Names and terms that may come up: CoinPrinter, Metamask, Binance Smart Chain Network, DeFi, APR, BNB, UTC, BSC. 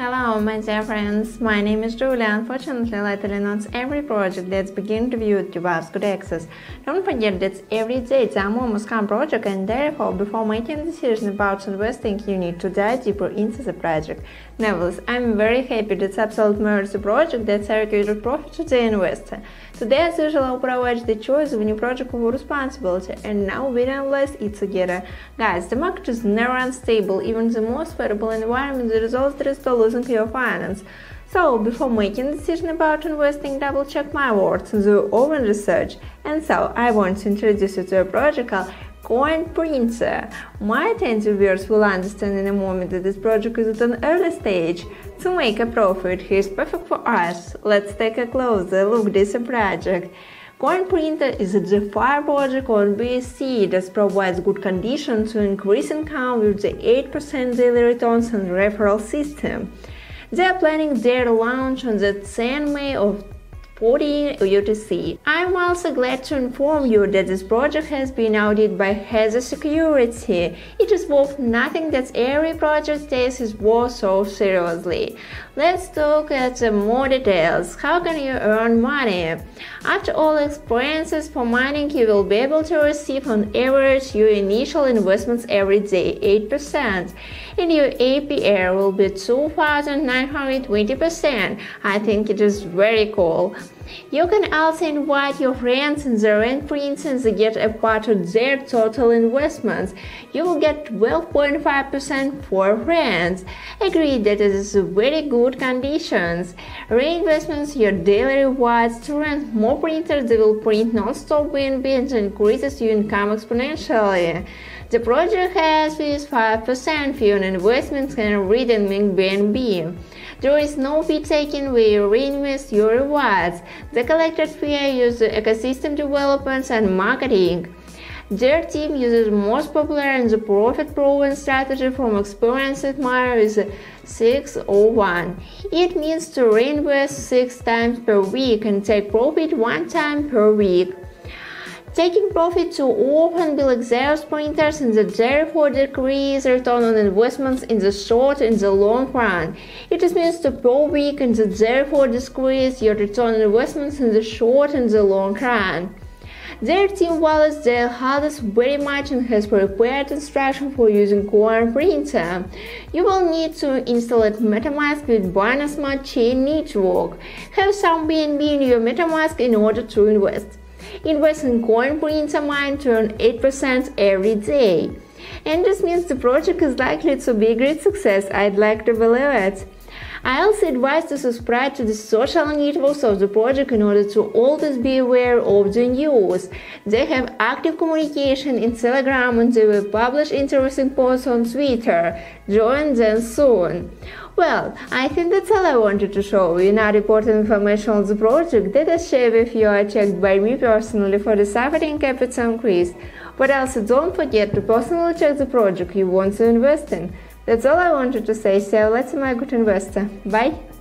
Hello my dear friends, my name is Julia. Unfortunately, lately not every project that's begin to view to us good access. Don't forget that every day it's a more scam project, and therefore before making decision about investing you need to dive deeper into the project. Nevertheless, I'm very happy that Absolute Merge project that circulated profit to the investor. Today as usual I'll provide the choice of new project with responsibility, and now we analyze it together. Guys, the market is never unstable, even the most favorable environment the results there is to losing your finance. So, before making a decision about investing, double check my words, do own research. And so, I want to introduce you to a project called CoinPrinter. My attentive viewers will understand in a moment that this project is at an early stage. To make a profit, he is perfect for us. Let's take a closer look at this project. CoinPrinter is a DeFi project on BSC that provides good conditions to increase income with the 8% daily returns and referral system. They are planning their launch on the 10th May of 40 UTC. I am also glad to inform you that this project has been audited by Heather Security. It is worth nothing that every project takes is worth so seriously. Let's look at the more details. How can you earn money? After all expenses for mining, you will be able to receive on average your initial investments every day 8%, and your APR will be 2,920%. I think it is very cool. You can also invite your friends and their imprints and they get a part of their total investments. You will get 12.5% for friends. Agreed that it is very good conditions. Reinvestments your daily rewards to rent more printers. They will print non-stop BNB and increases your income exponentially. The project has fees 5% for your investments can read and make BNB. There is no fee taken where you reinvest your rewards. The collected fee uses ecosystem developments and marketing. Their team uses most popular and the profit-proven strategy from experienced admirers 601. It means to reinvest 6 times per week and take profit 1 time per week. Taking profit to often bill Xerox printers and therefore decrease return on investments in the short and the long run. It means to per week and therefore decrease your return on investments in the short and the long run. Their team values their hardest very much and has prepared instruction for using CoinPrinter. You will need to install it Metamask with Binance Smart Chain Network. Have some BNB in your Metamask in order to invest. Invest in CoinPrinter mine to earn 8% every day. And this means the project is likely to be a great success, I'd like to believe it. I also advise to subscribe to the social networks of the project in order to always be aware of the news. They have active communication in Telegram and they will publish interesting posts on Twitter. Join them soon. Well, I think that's all I wanted to show you. Now important information on the project that I share with you are checked by me personally for the suffering capital increase. But also don't forget to personally check the project you want to invest in. That's all I wanted to say, so let's my good investor. Bye!